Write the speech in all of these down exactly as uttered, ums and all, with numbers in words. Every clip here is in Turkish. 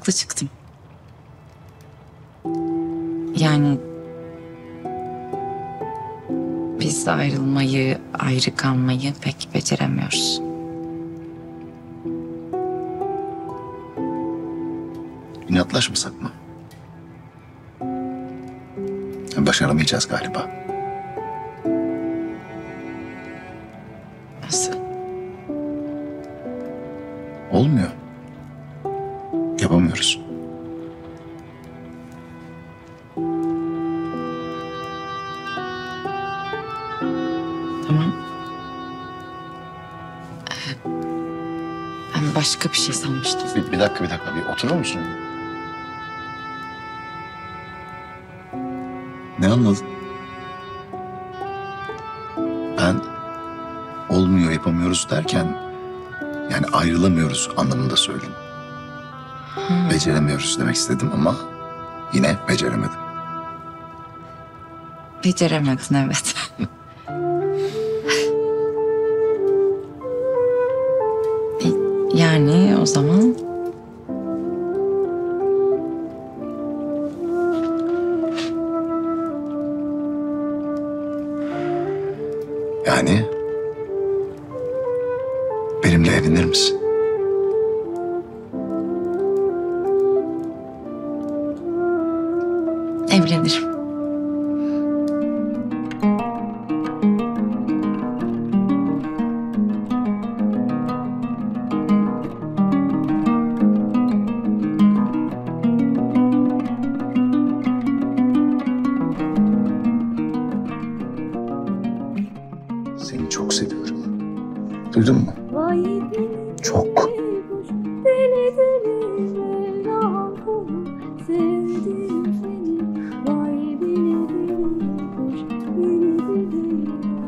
haklı çıktım. Yani biz de ayrılmayı, ayrı kalmayı pek beceremiyoruz. İnatlaşmasak mı? Başaramayacağız galiba. Nasıl? Olmuyor. Yapamıyoruz. Tamam. Ee, ben başka bir şey sanmıştım. Bir, bir dakika, bir dakika. Bir oturur musun? Ne anladın? Ben olmuyor, yapamıyoruz derken yani ayrılamıyoruz anlamında söyledim. Hmm. Beceremiyoruz demek istedim ama yine beceremedim. Beceremedin, evet. Yani o zaman... Yani benimle evlenir misin? Evlenirim. Duydun mu? Çok.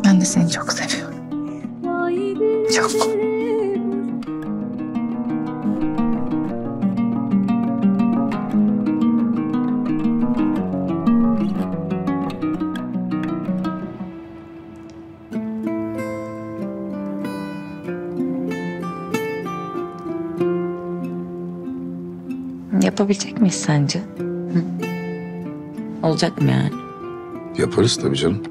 Ben de seni çok seviyorum. Çok. Yapabilecek miyiz sence? Hı? Olacak mı yani? Yaparız tabii canım.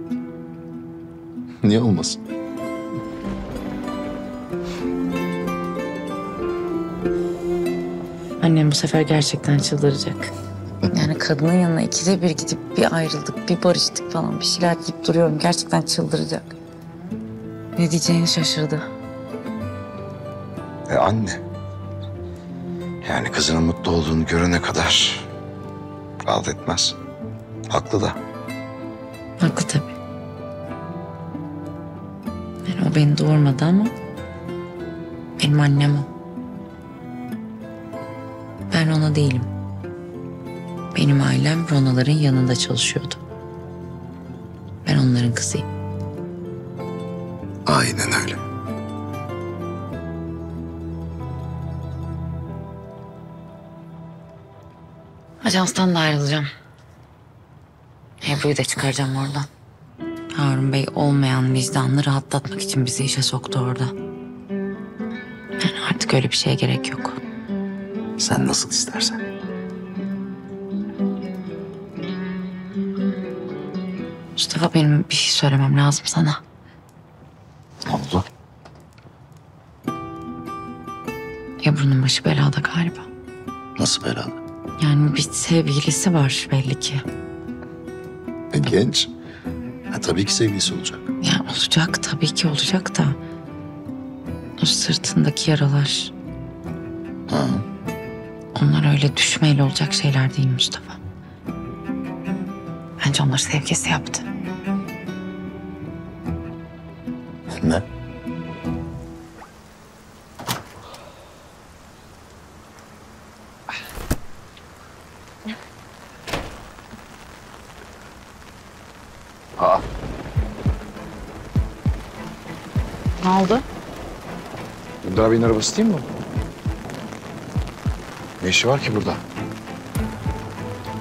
Niye olmasın? Annem bu sefer gerçekten çıldıracak. Yani kadının yanına ikide bir gidip bir ayrıldık, bir barıştık falan bir şeyler deyip duruyorum. Gerçekten çıldıracak. Ne diyeceğini şaşırdı. E anne. Yani kızının mutlu olduğunu görene kadar rahat etmez. Haklı da. Haklı tabii. Yani o beni doğurmadı ama benim annem o. Ben Rona değilim. Benim ailem Ronaların yanında çalışıyordu. Ben onların kızıyım. Aynen öyle. Ajanstan da ayrılacağım. Ebru'yu da çıkaracağım oradan. Harun Bey olmayan vicdanını rahatlatmak için bizi işe soktu orada. Yani artık öyle bir şeye gerek yok. Sen nasıl istersen. Mustafa, benim bir şey söylemem lazım sana. Ne oldu? Ebru'nun başı belada galiba. Nasıl belada? Yani bir sevgilisi var belli ki. E, genç. Ha, tabii ki sevgilisi olacak. Ya olacak, tabii ki olacak da. O sırtındaki yaralar. Ha. Onlar öyle düşmeyle olacak şeyler değil Mustafa. Bence onları sevgisi yaptı. Ne? Ne oldu? Dündar Bey'in arabası değil mi bu? Ne işi var ki burada?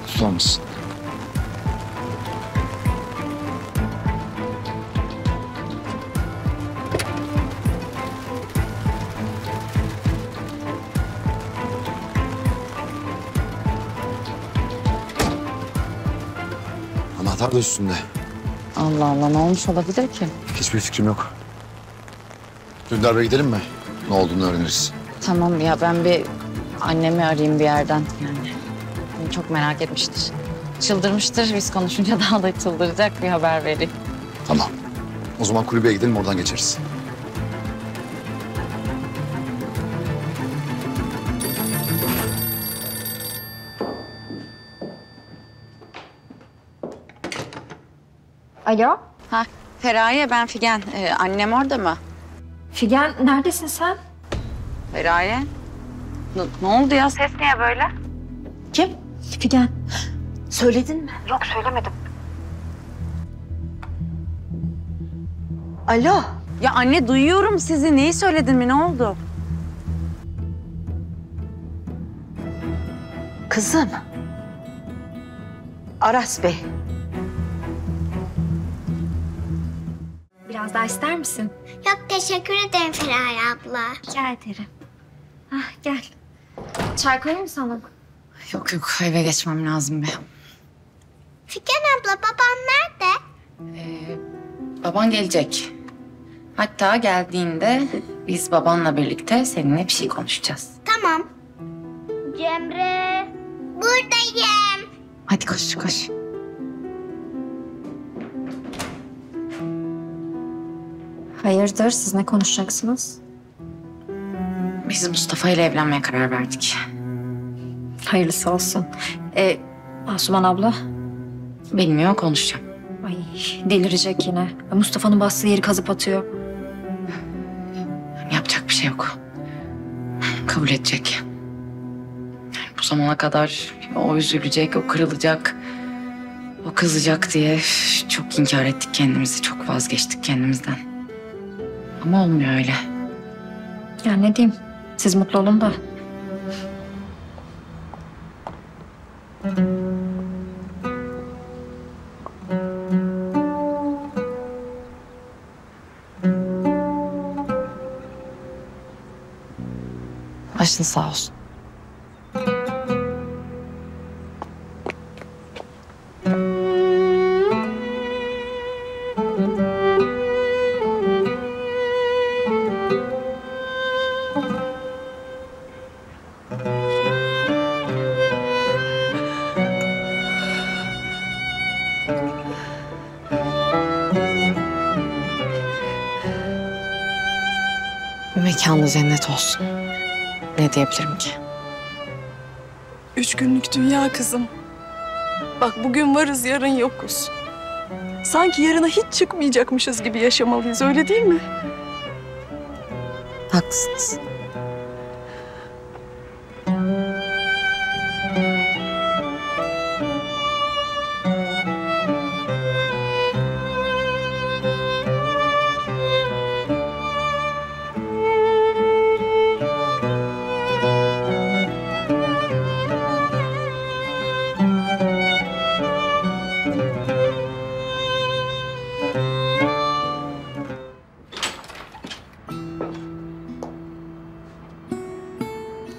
Tutulmuşsun. Anahtar da üstünde. Allah Allah, ne olmuş olabilir ki? Hiçbir fikrim yok. Dündar Bey, gidelim mi? Ne olduğunu öğreniriz. Tamam ya, ben bir annemi arayayım bir yerden yani. Beni çok merak etmiştir. Çıldırmıştır, biz konuşunca daha da çıldıracak, bir haber vereyim. Tamam. O zaman kulübeye gidelim, oradan geçeriz. Alo. Ha, Feraye, ben Figen. Ee, annem orada mı? Figen, neredesin sen? Feraye. Ne oldu ya? Ses niye böyle? Kim? Figen. Söyledin mi? Yok, söylemedim. Alo. Ya anne, duyuyorum sizi. Neyi söyledin mi? Ne oldu? Kızım. Aras Bey. Biraz daha ister misin? Yok, teşekkür ederim Feraye abla. Rica ederim. Ah, gel. Çay koyayım mı sana? Yok yok, eve geçmem lazım be. Figen abla, baban nerede? Ee, baban gelecek. Hatta geldiğinde biz babanla birlikte seninle bir şey konuşacağız. Tamam. Cemre. Buradayım. Hadi koş koş. Hayırdır, siz ne konuşacaksınız? Biz Mustafa ile evlenmeye karar verdik. Hayırlısı olsun. Ee, Asuman abla? Bilmiyor, konuşacağım. Ay, delirecek yine. Mustafa'nın bastığı yeri kazıp atıyor. Yapacak bir şey yok. Kabul edecek. Bu zamana kadar o üzülecek, o kırılacak, o kızacak diye çok inkar ettik kendimizi, çok vazgeçtik kendimizden. Ama olmuyor öyle. Ya ne diyeyim, siz mutlu olun da. Başın sağ olsun. Mekanı cennet olsun. Ne diyebilirim ki? Üç günlük dünya kızım. Bak, bugün varız, yarın yokuz. Sanki yarına hiç çıkmayacakmışız gibi yaşamalıyız, öyle değil mi? Haklısınız.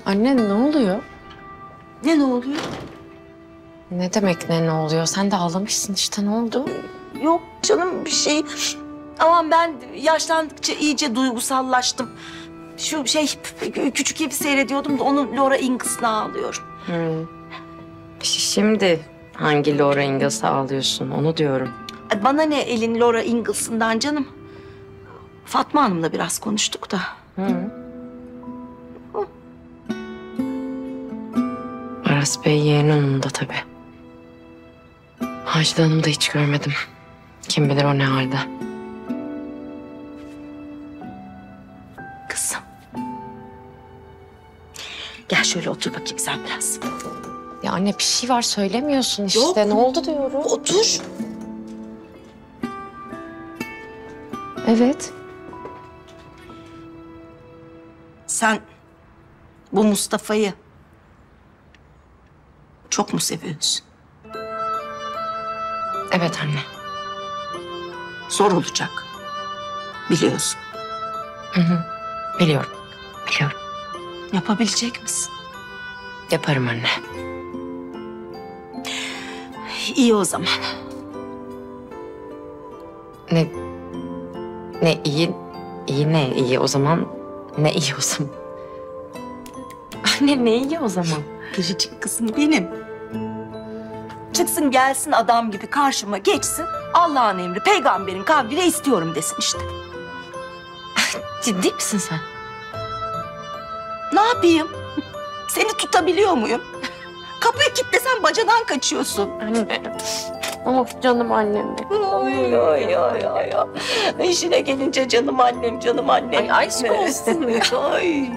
Anne, ne oluyor? Ne ne oluyor? Ne demek ne ne oluyor? Sen de ağlamışsın işte, ne oldu? Yok canım, bir şey. Ama ben yaşlandıkça iyice duygusallaştım. Şu şey, küçük evi seyrediyordum da onu Laura Ingalls'la ağlıyorum. Hmm. Şimdi hangi Laura Ingalls'a ağlıyorsun, onu diyorum. Bana ne elin Laura Ingalls'ından canım? Fatma Hanım'la biraz konuştuk da. Hmm. Aras Bey yeğeni onun da tabii. Macide Hanım'ı da hiç görmedim. Kim bilir o ne halde. Kızım. Gel şöyle otur bakayım sen biraz. Ya anne, bir şey var söylemiyorsun işte. Yok. Ne oldu diyorum. Otur. Evet. Sen bu Mustafa'yı çok mu seviyorsun? Evet anne. Zor olacak. Biliyorsun. Hı hı. Biliyorum. Biliyorum. Yapabilecek misin? Yaparım anne. İyi o zaman. Ne... Ne iyi... İyi ne iyi o zaman? Ne iyi o zaman? Anne ne iyi o zaman? Biricik kızım benim. Çıksın gelsin adam gibi karşıma geçsin. Allah'ın emri peygamberin kavliyle istiyorum desin işte. Ciddi misin sen? Ne yapayım? Seni tutabiliyor muyum? Kapıyı kilitlesen bacadan kaçıyorsun. Anne. Of canım annem de. Oy oy oy oy. İşine gelince canım annem, canım annem. Ay aşk olsun. Ay.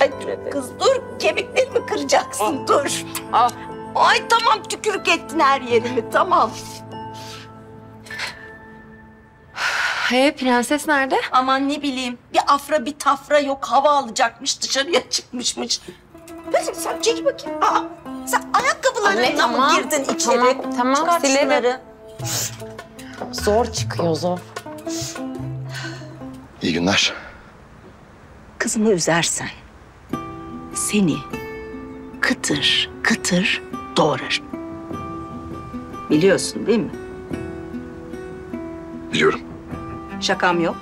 Ay kız dur, kemiklerimi kıracaksın, dur. Ah. Ay tamam, tükürük ettin her yerimi, tamam. He, prenses nerede? Aman ne bileyim, bir afra bir tafra yok, hava alacakmış, dışarıya çıkmışmış. Kızım sen çek bakayım. Aa, sen ayakkabılarına tamam, mı girdin içeri? Tamam, tamam. Çıkart şunları. Zor çıkıyor, zor. İyi günler. Kızımı üzersen seni kıtır kıtır doğrar. Biliyorsun değil mi? Biliyorum. Şakam yok.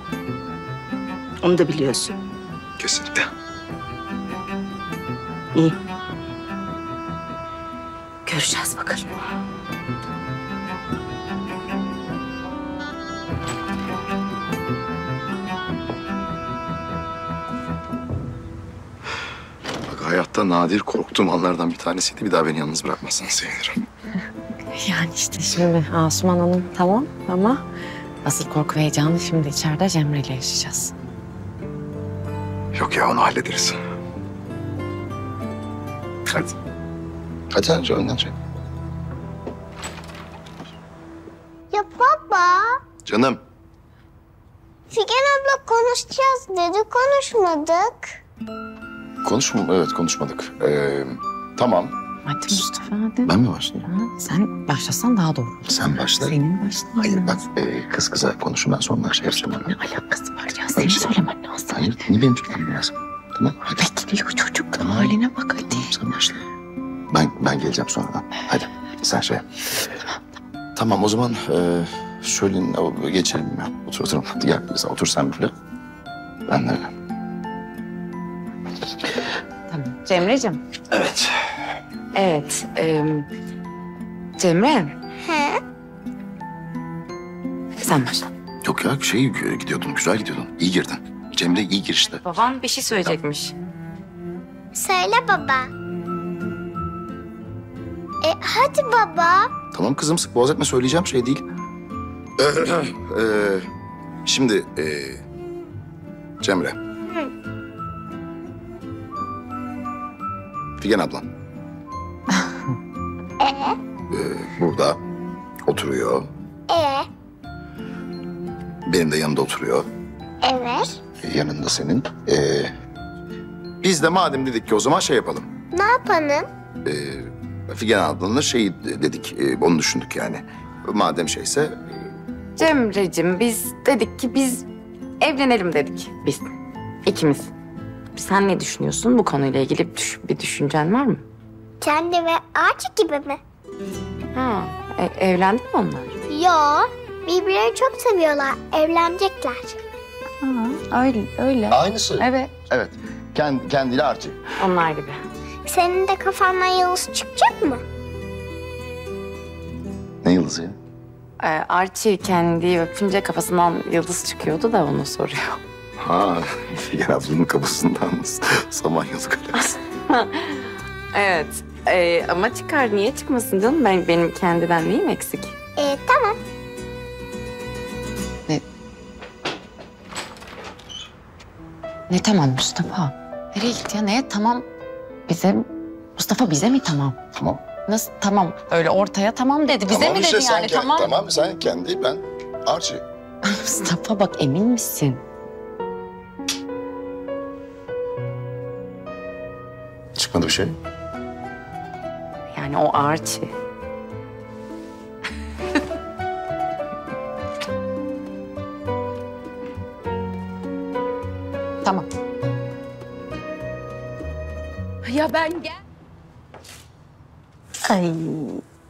Onu da biliyorsun. Kesinlikle. İyi. Göreceğiz bakalım. Bak hayatta nadir korktuğum anlardan bir tanesiydi. Bir daha beni yalnız bırakmazsan sevinirim. Yani işte şimdi Asuman Hanım tamam ama asıl korku ve heyecanı şimdi içeride Cemre ile yaşayacağız. Yok ya onu hallederiz. Hadi. Hadi önce önden şey. Ya baba. Canım. Figen abla konuşacağız dedi. Konuşmadık. Konuşmadık. Evet konuşmadık. Ee, tamam. Hadi Mustafa hadi. Ben mi başlayayım? Ha, sen başlasan daha doğru olur. Sen başla. Senin başla. Hayır bak e, kız kıza konuşun ben sonra şey yapacağım. Ne alakası var ya? Senin söylemen lazım. Hayır niye benim çıkmam lazım? Tamam hadi. Bekliyor çocuk. Tamam. Haline bak hadi. Tamam sen başla. Ben, ben geleceğim sonradan. Hadi sen şey yap. Tamam, tamam o zaman e, şöyle geçelim ya. Otur oturalım. Gel mesela otur sen böyle. Ben de öyle. Tamam. Cemre'cim. Evet. Evet. E, Cemre. He? Sen başla. Yok ya şey gidiyordun, güzel gidiyordun. İyi girdin. Cemre iyi girişti. Babam bir şey söyleyecekmiş. Söyle baba. E, hadi baba. Tamam kızım sık boğaz etme söyleyeceğim şey değil. Ee, e, şimdi e, Cemre. Hı. Figen ablan. Ee? Ee, burada oturuyor. Ee? Benim de yanımda oturuyor. Evet. Ee, yanında senin. Ee, biz de madem dedik ki o zaman şey yapalım. Ne yapalım? Ee, Figen ablanın şeyi dedik, onu düşündük yani. Madem şeyse... Cemre'cim biz dedik ki biz evlenelim dedik biz, ikimiz. Sen ne düşünüyorsun bu konuyla ilgili bir düşüncen var mı? Kendime ağaç gibi mi? Ha, e, evlendi mi onlar? Yo, birbirlerini çok seviyorlar, evlenecekler. Ha, öyle, öyle. Aynısı. Evet. Evet, Kend, kendiyle artık. Onlar gibi. Senin de kafandan yıldız çıkacak mı? Ne yıldızı ya? Ee, Archie kendi öpünce kafasından yıldız çıkıyordu da onu soruyor. Ha, Figen ablanın kafasından Samanyolu kalesi. Evet, ee, ama çıkar. Niye çıkmasın canım? Ben, benim kendiden neyim eksik? Ee, tamam. Ne? Ne tamam Mustafa? Nereye gitti ya? Ne tamam? Bize, Mustafa bize mi tamam? Tamam. Nasıl tamam? Öyle ortaya tamam dedi. Bize tamam mi işte dedi yani kendi, tamam? Tamam sen kendi ben Archie. Mustafa bak emin misin? Çıkmadı bir şey. Yani o Archie. Tamam. Ya ben gel. Ay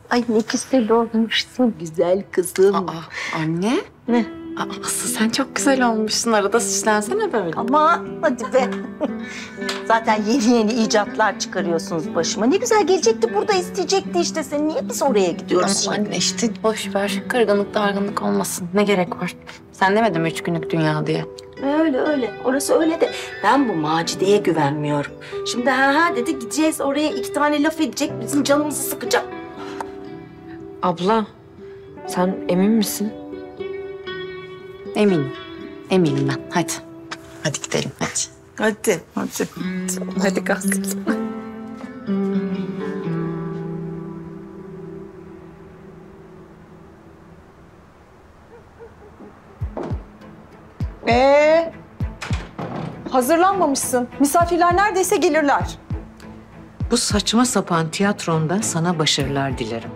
Ay ne güzel olmuşsun güzel kızım. Aa, anne. Ne? Aa, asıl sen çok güzel olmuşsun. Arada süslensene böyle. Ama hadi be. Zaten yeni yeni icatlar çıkarıyorsunuz başıma. Ne güzel gelecekti burada isteyecekti işte seni. Niye biz oraya gidiyoruz? Ama anne işte boş ver. Kırgınlık dargınlık olmasın. Ne gerek var? Sen demedin mi üç günlük dünya diye? Öyle öyle. Orası öyle de ben bu Macide'ye güvenmiyorum. Şimdi ha ha dedi gideceğiz oraya iki tane laf edecek. Bizim canımızı sıkacak. Abla sen emin misin? Eminim. Eminim ben. Hadi. Hadi gidelim hadi. Hadi. Hadi. Hadi kalk. Ee, hazırlanmamışsın. Misafirler neredeyse gelirler. Bu saçma sapan tiyatronda sana başarılar dilerim.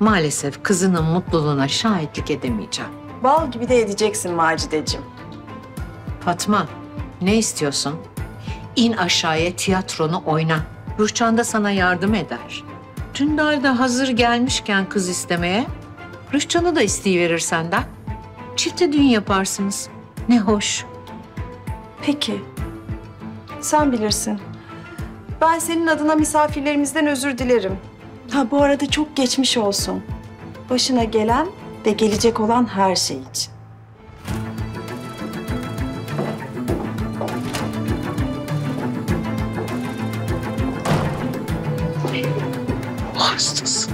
Maalesef kızının mutluluğuna şahitlik edemeyeceğim. Bal gibi de edeceksin Macideciğim. Fatma, ne istiyorsun? İn aşağıya tiyatronu oyna. Ruhcan da sana yardım eder. Dündar da hazır gelmişken kız istemeye, Ruhcan'ı da isteyiverir senden. Çifte düğün yaparsınız. Ne hoş. Peki. Sen bilirsin. Ben senin adına misafirlerimizden özür dilerim. Ha bu arada çok geçmiş olsun. Başına gelen ve gelecek olan her şey için. Hastasın.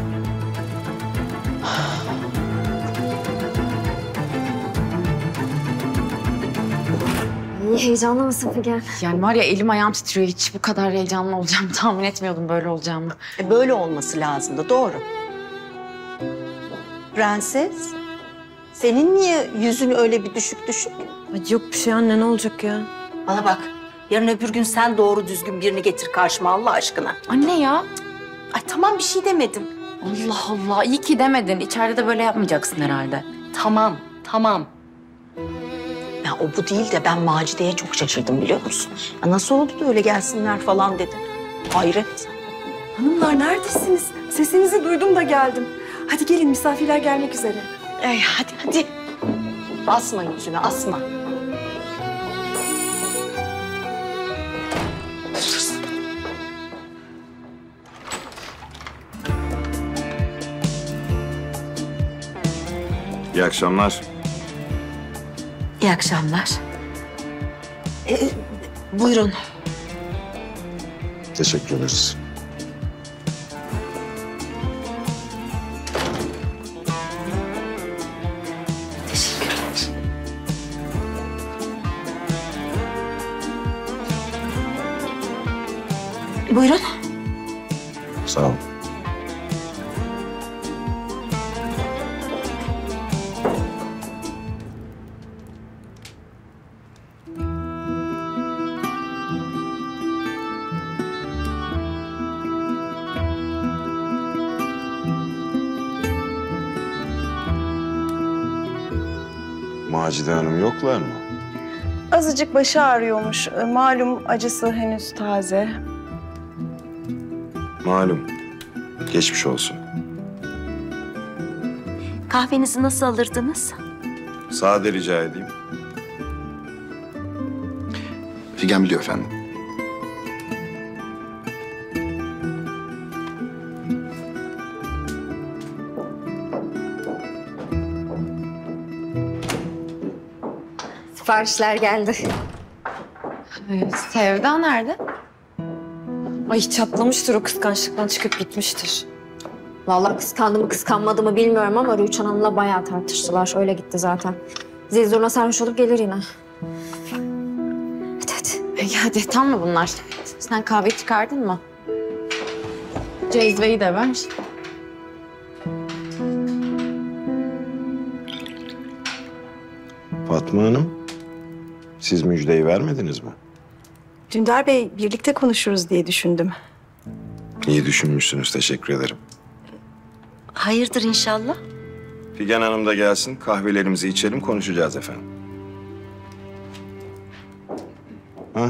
İyi heyecanlı mısın Figen? Yani var ya elim ayağım titriyor. Hiç bu kadar heyecanlı olacağımı tahmin etmiyordum böyle olacağımı. E böyle olması lazımdı doğru. Prenses, senin niye yüzün öyle bir düşük düşük? Yok bir şey anne, ne olacak ya? Bana bak, yarın öbür gün sen doğru düzgün birini getir karşıma Allah aşkına. Anne ya. Ay tamam bir şey demedim. Allah Allah, iyi ki demedin. İçeride de böyle yapmayacaksın herhalde. Tamam, tamam. Ya o bu değil de ben Macide'ye çok şaşırdım biliyor musun? Ya nasıl oldu da öyle gelsinler falan dedi. Hayret. Hanımlar neredesiniz? Sesinizi duydum da geldim. Hadi gelin, misafirler gelmek üzere. Ay hadi, hadi. Asma yüzüne, asma. İyi akşamlar. İyi akşamlar. Ee, buyurun. Teşekkür ederiz. Buyurun. Sağ ol. Macide Hanım yoklar mı? Azıcık başı ağrıyormuş. Malum acısı henüz taze. Malum. Geçmiş olsun. Kahvenizi nasıl alırdınız? Sade rica edeyim. Figen biliyor efendim. Siparişler geldi. Evet, Sevda nerede? Ay çatlamıştır o kıskançlıktan çıkıp gitmiştir. Vallahi kıskandı mı kıskanmadı mı bilmiyorum ama Rüçhan Hanım'la bayağı tartıştılar. Öyle gitti zaten. Zil zoruna sarhoş olup gelir yine. Hadi hadi. Ya hadi tam mı bunlar? Sen kahve çıkardın mı? Cezveyi de ver. Fatma Hanım, siz müjdeyi vermediniz mi? Dündar Bey, birlikte konuşuruz diye düşündüm. İyi düşünmüşsünüz, teşekkür ederim. Hayırdır inşallah? Figen Hanım da gelsin, kahvelerimizi içelim, konuşacağız efendim. Ha?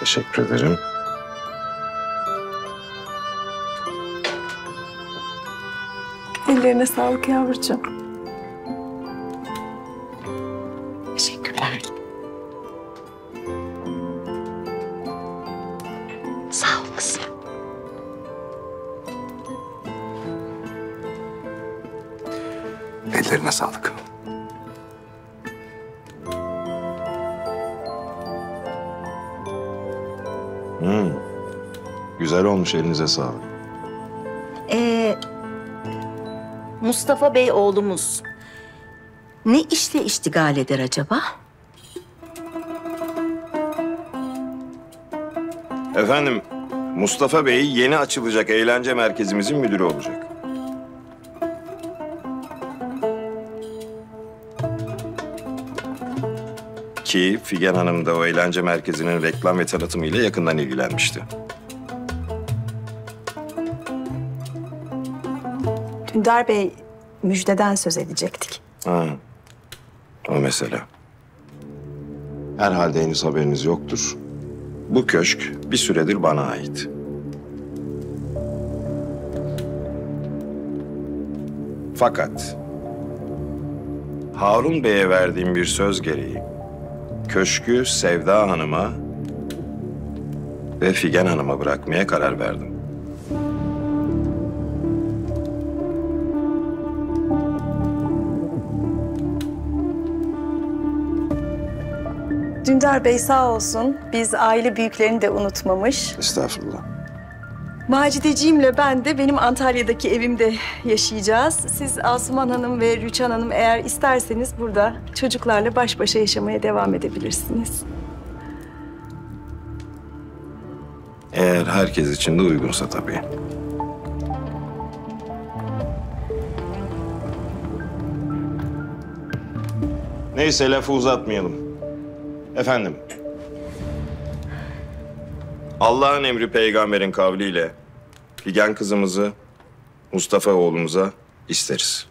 Teşekkür ederim. Ellerine sağlık yavrucuğum. Teşekkürler. Sağ ol kızım. Ellerine sağlık. Hmm. Güzel olmuş, elinize sağlık. Ee, Mustafa Bey oğlumuz ne işle iştigal eder acaba? Efendim, Mustafa Bey yeni açılacak eğlence merkezimizin müdürü olacak. Ki Figen Hanım da o eğlence merkezinin reklam ve tanıtımı ile yakından ilgilenmişti. Dündar Bey, müjdeden söz edecektik. Ha, o mesele. Herhalde henüz haberiniz yoktur. Bu köşk bir süredir bana ait. Fakat Harun Bey'e verdiğim bir söz gereği köşkü Sevda Hanım'a ve Figen Hanım'a bırakmaya karar verdim. Dündar Bey sağ olsun, biz aile büyüklerini de unutmamış. Estağfurullah. Macideciğimle ben de benim Antalya'daki evimde yaşayacağız. Siz Asuman Hanım ve Rüçhan Hanım eğer isterseniz burada çocuklarla baş başa yaşamaya devam edebilirsiniz. Eğer herkes için de uygunsa tabii. Neyse, lafı uzatmayalım. Efendim, Allah'ın emri peygamberin kavliyle Figen kızımızı Mustafa oğlumuza isteriz.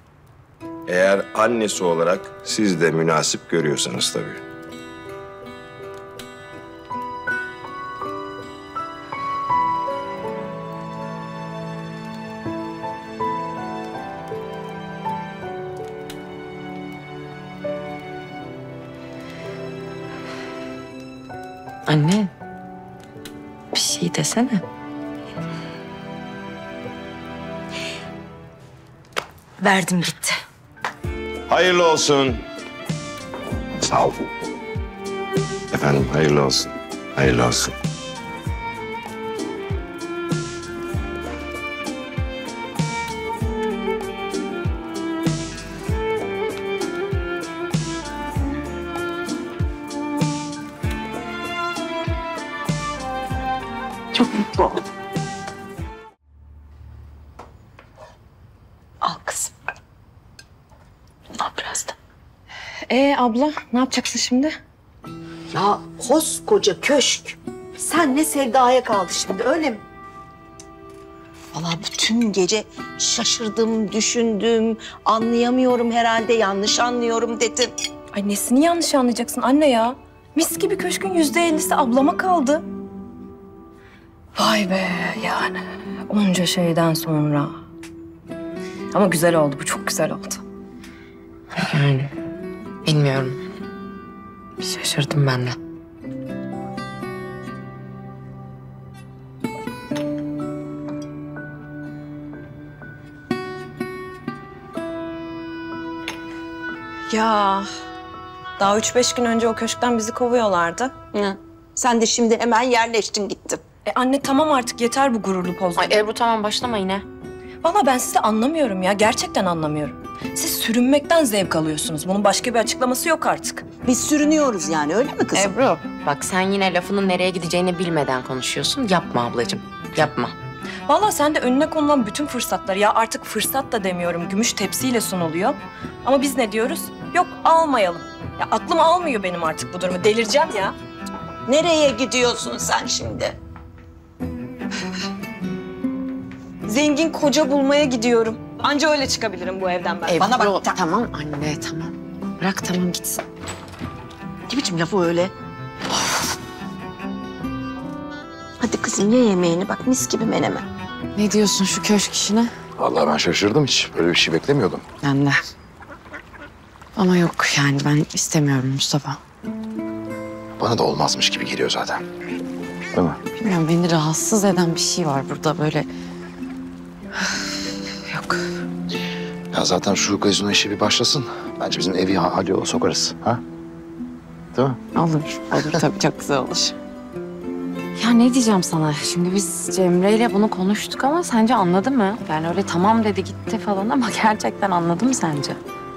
Eğer annesi olarak siz de münasip görüyorsanız tabii. Anne, bir şey desene. Verdim gitti. Hayırlı olsun. Sağ ol. Efendim, hayırlı olsun. Hayırlı olsun. Çok mutlu oldum. Al kızım. Bundan biraz da. Ee abla, ne yapacaksın şimdi? Ya koskoca köşk. Sen ne Sevda'ya kaldı şimdi, öyle mi? Vallahi bütün gece şaşırdım, düşündüm. Anlayamıyorum herhalde, yanlış anlıyorum dedim. Ay nesini yanlış anlayacaksın anne ya? Mis gibi köşkün yüzde ellisi ablama kaldı. Vay be yani, onca şeyden sonra. Ama güzel oldu, bu çok güzel oldu. Yani, bilmiyorum. Şaşırdım ben de. Ya, daha üç beş gün önce o köşkten bizi kovuyorlardı. Hı. Sen de şimdi hemen yerleştin gittin. E anne tamam artık, yeter bu gururlu pozlar. Ay Ebru tamam, başlama yine. Vallahi ben sizi anlamıyorum ya, gerçekten anlamıyorum. Siz sürünmekten zevk alıyorsunuz. Bunun başka bir açıklaması yok artık. Biz sürünüyoruz yani, öyle mi kızım? Ebru bak, sen yine lafının nereye gideceğini bilmeden konuşuyorsun. Yapma ablacığım, yapma. Vallahi sen de önüne konulan bütün fırsatlar, ya artık fırsat da demiyorum, gümüş tepsiyle sunuluyor. Ama biz ne diyoruz? Yok almayalım. Ya aklım almıyor benim artık bu durumu, delireceğim ya. Nereye gidiyorsun sen şimdi? Zengin koca bulmaya gidiyorum. Anca öyle çıkabilirim bu evden ben. Ebru, bana bak. Ta tamam anne, tamam. Bırak, tamam gitsin. Ne biçim lafı öyle? Of. Hadi kızım ye yemeğini bak mis gibi menemen. Ne diyorsun şu köşk işine? Vallahi ben şaşırdım hiç. Böyle bir şey beklemiyordum. Ben de. Ama yok yani ben istemiyorum Mustafa. Bana da olmazmış gibi geliyor zaten. Değil mi? Bilmiyorum beni rahatsız eden bir şey var burada böyle. Yok. Ya zaten şu gazino işi bir başlasın. Bence bizim evi hadi sokarız. Ha? Değil mi? Olur. Olur tabii çok güzel olur. Ya ne diyeceğim sana? Şimdi biz Cemre'yle bunu konuştuk ama sence anladı mı? Yani öyle tamam dedi gitti falan ama gerçekten anladı mı sence?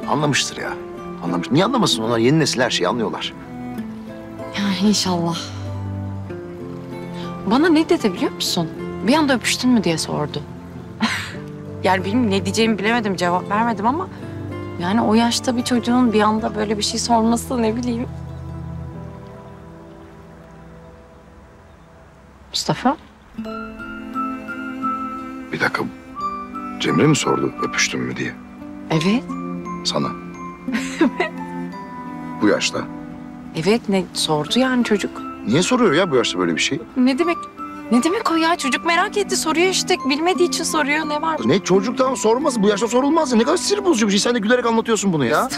Anlamıştır ya. Anlamış. Niye anlamasın? Onlar yeni nesil her şeyi anlıyorlar. Ya inşallah. Bana ne dedi biliyor musun? Bir anda öpüştün mü diye sordu. Yani bilmiyorum ne diyeceğimi bilemedim, cevap vermedim ama... Yani o yaşta bir çocuğun bir anda böyle bir şey sorması ne bileyim. Mustafa? Bir dakika. Cemre mi sordu öpüştün mü diye? Evet. Sana? Evet. Bu yaşta? Evet ne sordu yani çocuk. Niye soruyor ya bu yaşta böyle bir şey? Ne demek? Ne demek o ya? Çocuk merak etti soruyor işte. Bilmediği için soruyor. Ne var? Ne çocuktan sorulmaz. Bu yaşta sorulmaz ya. Ne kadar sinir bozucu bir şey. Sen de gülerek anlatıyorsun bunu ya.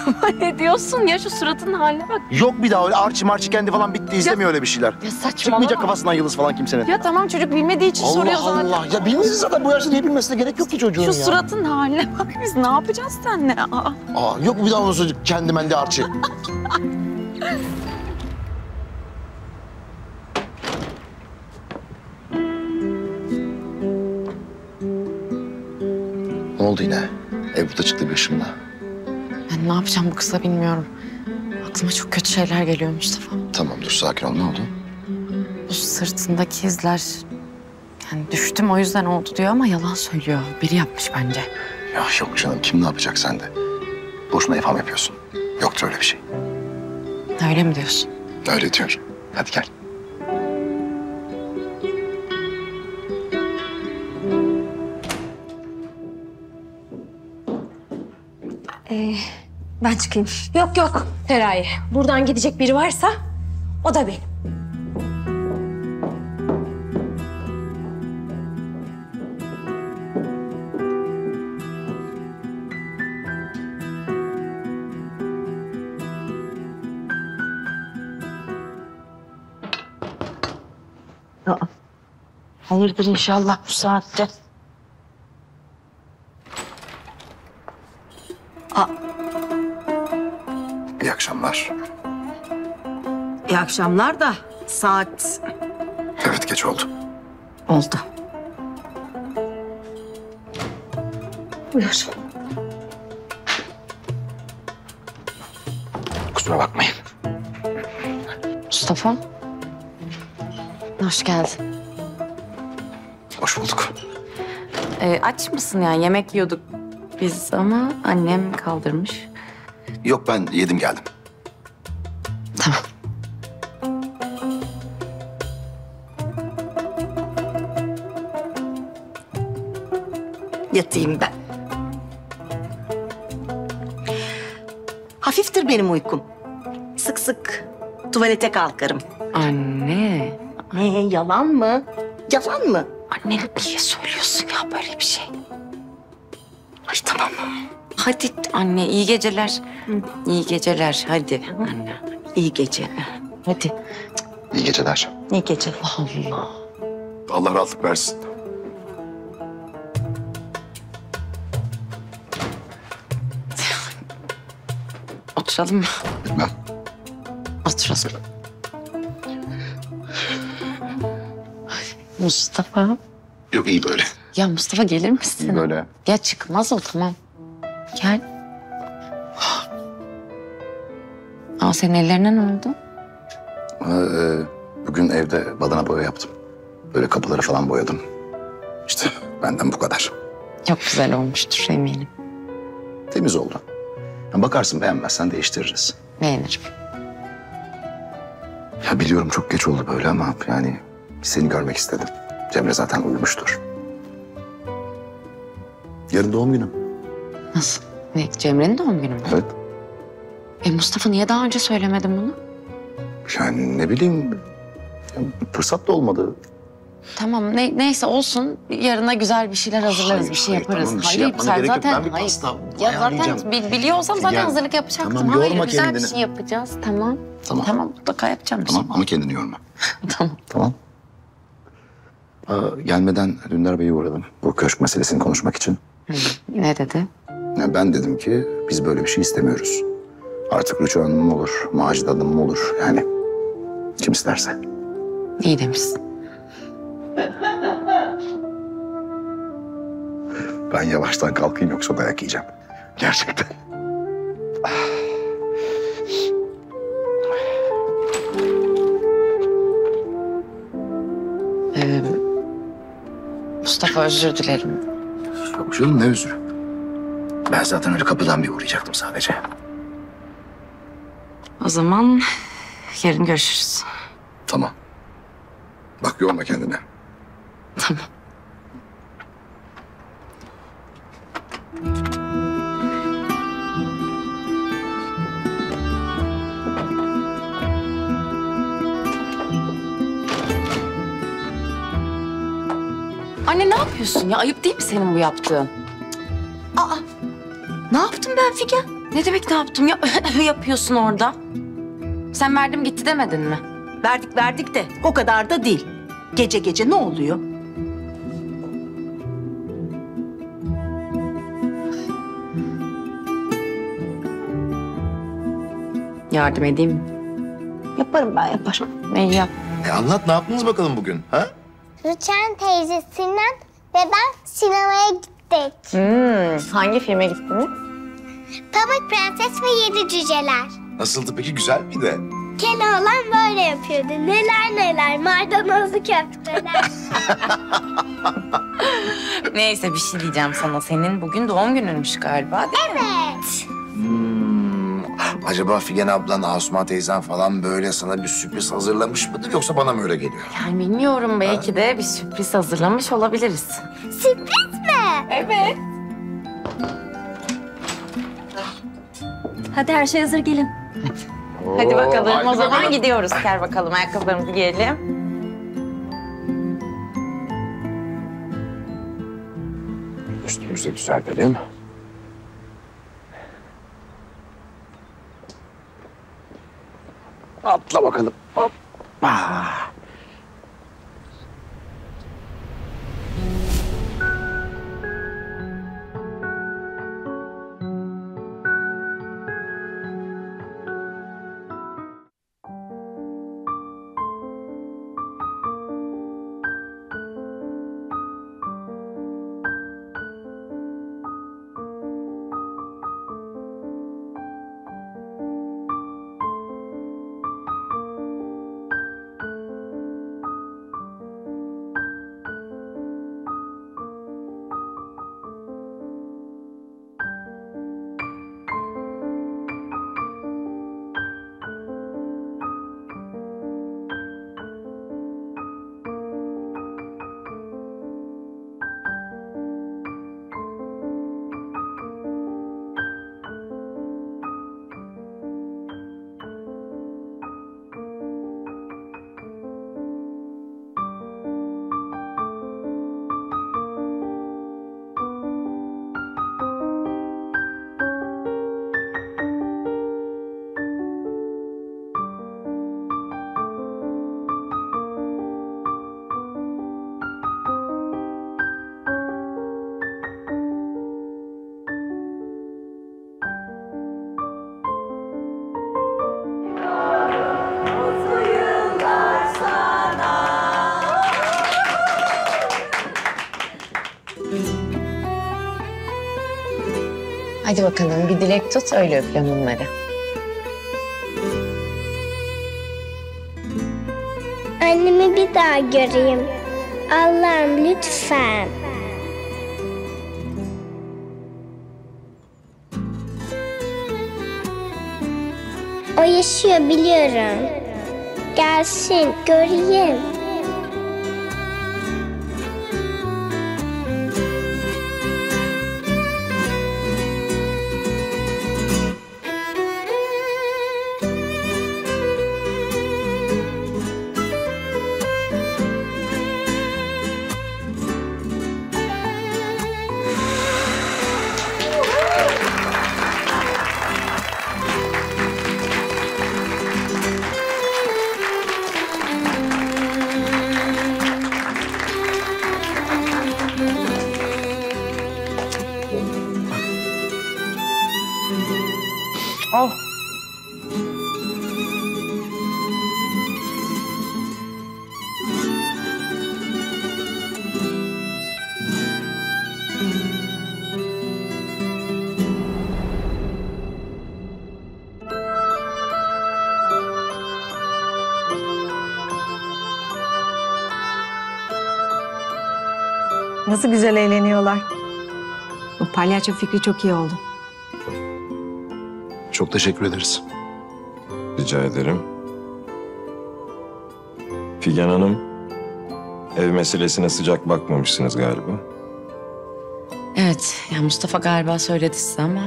Ne diyorsun ya? Şu suratının haline bak. Yok bir daha öyle arçı marçı kendi falan bitti. İzlemiyor öyle bir şeyler. Ya saçmalama. Çıkmayacak kafasından yıldız falan kimsenin. Ya tamam çocuk bilmediği için Allah soruyor zaten. Allah Allah. Ya bilmez zaten bu yaşta niye bilmesine gerek yok ki çocuğun ya. Şu suratının haline bak. Biz ne yapacağız seninle? Aa. Aa yok bir daha onu söyleyecek. Kendi mendi arçı. Ne oldu yine? Ebru da çıktı bir ışınla. Ben ne yapacağım bu kıza bilmiyorum. Aklıma çok kötü şeyler geliyor Mustafa. Tamam dur sakin ol. Ne oldu? Bu sırtındaki izler... Yani düştüm o yüzden oldu diyor ama yalan söylüyor. Biri yapmış bence. Ya yok canım kim ne yapacak sende? Boşuna ifam yapıyorsun. Yoktur öyle bir şey. Öyle mi diyorsun? Öyle diyorum. Hadi gel. Ee, ben çıkayım. Yok yok Feraye. Buradan gidecek biri varsa o da benim. Aa, hayırdır inşallah bu saatte. İyi akşamlar. İyi akşamlar da saat... Evet geç oldu. Oldu. Buyur. Kusura bakmayın. Mustafa. Hoş geldin. Hoş bulduk. Ee, aç mısın yani yemek yiyorduk biz ama annem kaldırmış. Yok ben yedim geldim. Tamam. Yatayım ben. Hafiftir benim uykum. Sık sık tuvalete kalkarım. Anne. Ne yalan mı? Yalan mı? Anne niye söylüyorsun ya böyle bir şey? Ay tamam mı? Hadi anne, iyi geceler. Hı. İyi geceler, hadi anne. İyi geceler, hadi. İyi geceler. İyi geceler. Allah Allah. Allah rahatlık versin. Oturalım mı? Bilmem. Oturalım. Mustafa. Yok, iyi böyle. Ya Mustafa gelir misin? İyi böyle. Ya çıkmaz o, tamam. Gel. Aa, senin ellerine ne oldu? Ee, bugün evde badana boya yaptım. Böyle kapıları falan boyadım. İşte benden bu kadar. Çok güzel olmuştur eminim. Temiz oldu. Bakarsın beğenmezsen değiştiririz. Beğenirim. Ya biliyorum çok geç oldu böyle ama yani seni görmek istedim. Cemre zaten uyumuştur. Yarın doğum günüm. Nasıl? Ne? Cemre'nin doğum günü mü? Evet. E Mustafa niye daha önce söylemedin bunu? Yani ne bileyim. Fırsat da olmadı. Tamam ne, neyse olsun. Yarına güzel bir şeyler hazırlarız. Hayır, bir şey hayır, yaparız. Tamam, bir şey hayır sen zaten ben bir pasta ya zaten biliyor olsam zaten ya, hazırlık yapacaktım. Tamam, hayır güzel kendini. Bir şey yapacağız. Tamam. Tamam. Tamam mutlaka yapacağım. Tamam şey. Ama kendini yorma. Tamam. Tamam. Ee, gelmeden Dündar Bey'e uğradım. Bu köşk meselesini konuşmak için. Hı, ne dedi? Ya ben dedim ki biz böyle bir şey istemiyoruz. Artık Rüçhan Hanım olur, Macide Hanım olur yani. Kim isterse. İyi demişsin. Ben yavaştan kalkayım yoksa dayak yiyeceğim. Gerçekten. Ee, Mustafa özür dilerim. Yok canım ne özür? Ben zaten öyle kapıdan bir uğrayacaktım sadece. O zaman yarın görüşürüz. Tamam. Bak yorma kendine. Tamam. Anne ne yapıyorsun ya? Ayıp değil mi senin bu yaptığın? Aa, ne yaptım ben Figen? Ne demek ne yaptım ya? Yapıyorsun orada. Sen verdim gitti demedin mi? Verdik verdik de o kadar da değil. Gece gece ne oluyor? Yardım edeyim mi? Yaparım ben yaparım. Ben yap. E anlat ne yaptınız bakalım bugün ha? Rüçhan teyzesinden ve ben sinemaya gittik. Hmm, hangi filme gittiniz? Pamuk Prenses ve Yedi Cüceler. Nasıldı peki güzel miydi? Keloğlan böyle yapıyordu. Neler neler, maydanozlu köfteler. Neyse bir şey diyeceğim sana. Senin bugün doğum gününmüş galiba değil mi? Evet. Hmm, acaba Figen ablan, Asuman teyzen falan böyle sana bir sürpriz hazırlamış mıdır? Yoksa bana mı öyle geliyor? Yani bilmiyorum. Belki ha? de bir sürpriz hazırlamış olabiliriz. Sürpriz mi? Evet. Hadi her şey hazır gelin. Hadi bakalım. Hadi o zaman bakalım. Gidiyoruz. Gel bakalım ayakkabılarımızı giyelim. Üstümüzü düzeltelim. Atla bakalım. Hoppa. Hadi bakalım bir dilek tut, öyle öplen onları. Annemi bir daha göreyim. Allah'ım lütfen. O yaşıyor biliyorum. Gelsin, göreyim. Al. Nasıl güzel eğleniyorlar. Bu palyaço fikri çok iyi oldu. Çok teşekkür ederiz. Rica ederim. Figen Hanım, ev meselesine sıcak bakmamışsınız galiba. Evet, ya Mustafa galiba söyledi size ama...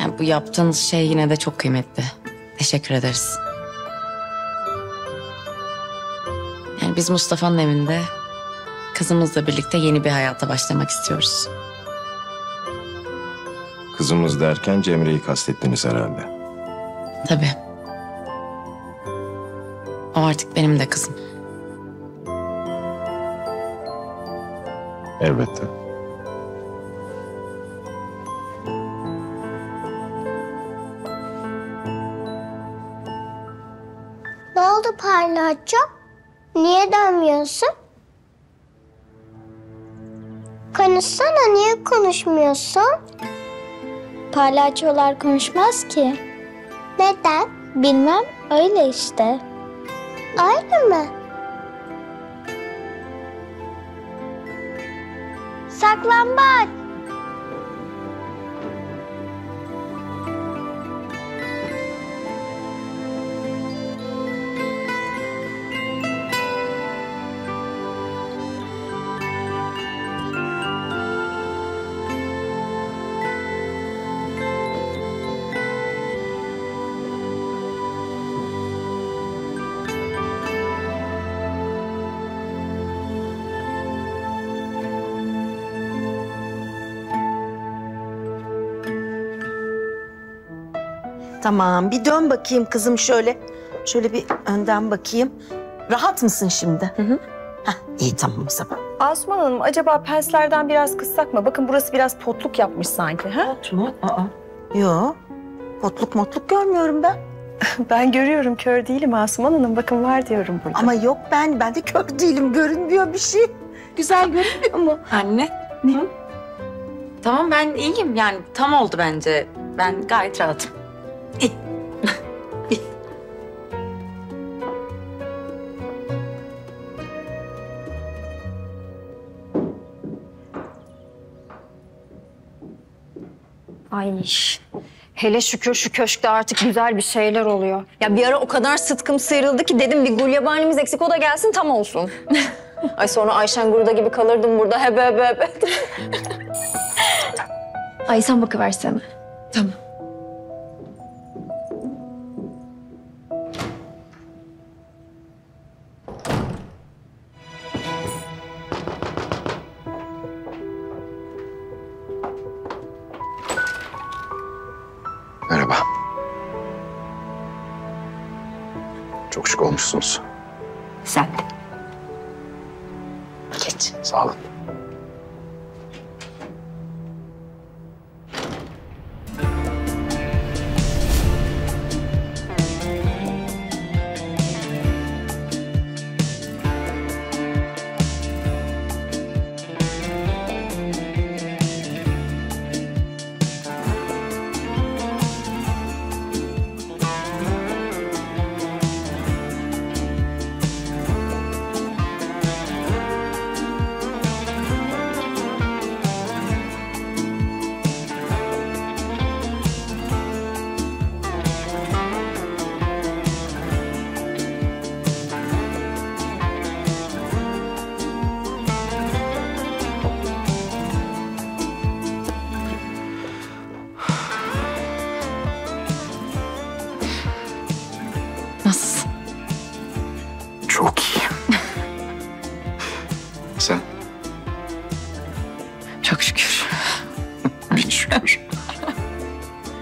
Ya bu yaptığınız şey yine de çok kıymetli. Teşekkür ederiz. Yani biz Mustafa'nın evinde... Kızımızla birlikte yeni bir hayata başlamak istiyoruz. Kızımız derken Cemre'yi kastettiniz herhalde. Tabii. O artık benim de kızım. Elbette. Ne oldu parlakçı? Niye dönmüyorsun? Konuşsana, niye konuşmuyorsun? Palyaçolar konuşmaz ki. Neden? Bilmem, öyle işte. Öyle mi? Saklambaç. Tamam, bir dön bakayım kızım şöyle. Şöyle bir önden bakayım. Rahat mısın şimdi? Hı hı. Heh, iyi tamam sabah. Asuman Hanım, acaba penslerden biraz kıssak mı? Bakın burası biraz potluk yapmış sanki. Pot mu? Aa. Yok. Potluk motluk görmüyorum ben. Ben görüyorum, kör değilim Asuman Hanım. Bakın var diyorum burada. Ama yok ben, ben de kör değilim. Görünmüyor bir şey. Güzel görünmüyor mu? Anne. Ne? Hı? Tamam ben iyiyim yani tam oldu bence. Ben gayet rahatım. Ay hele şükür şu köşkte artık güzel bir şeyler oluyor. Ya bir ara o kadar sıtkım sıyrıldı ki dedim bir gulyabanimiz eksik o da gelsin tam olsun. Ay sonra Ayşen Guru'da gibi kalırdım burada hebe hebe hebe. Ay sen bakıversene. Tamam. Merhaba. Çok şık olmuşsunuz. Sen de. Geç. Sağ olun.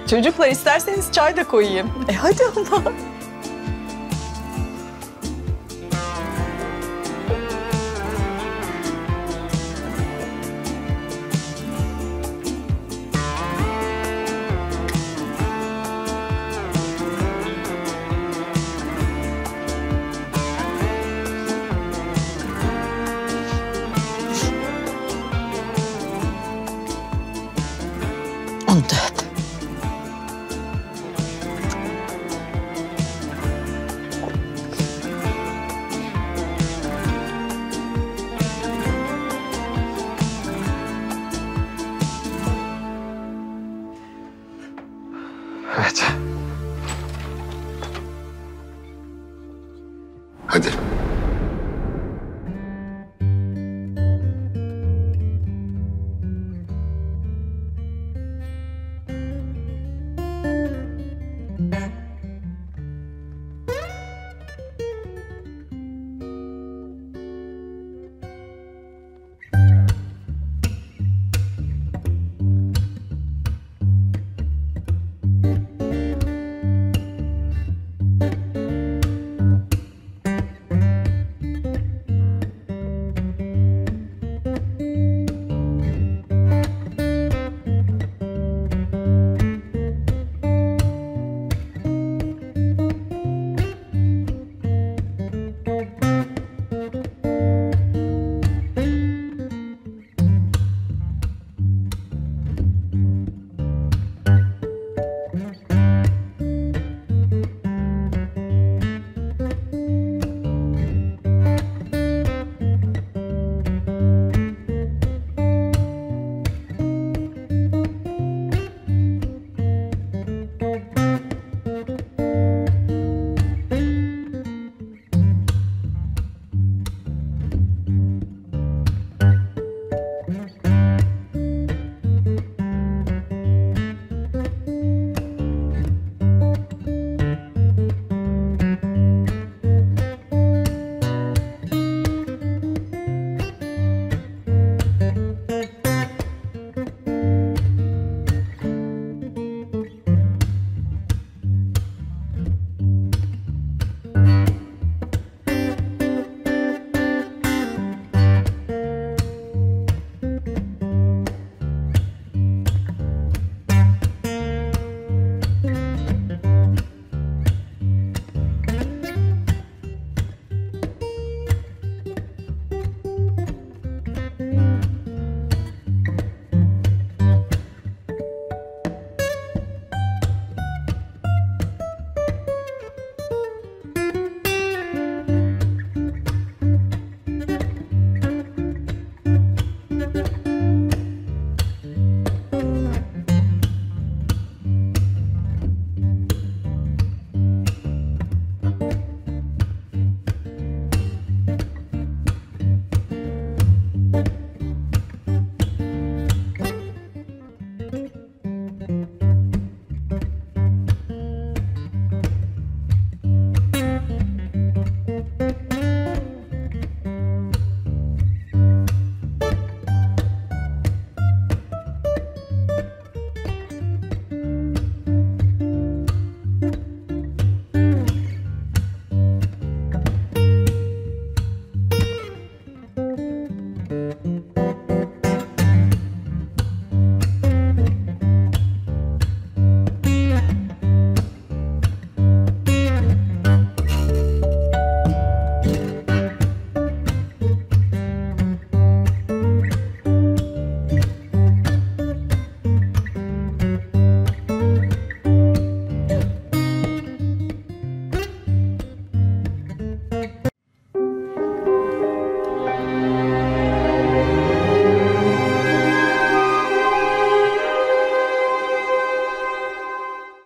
Çocuklar isterseniz çay da koyayım. E hadi ama.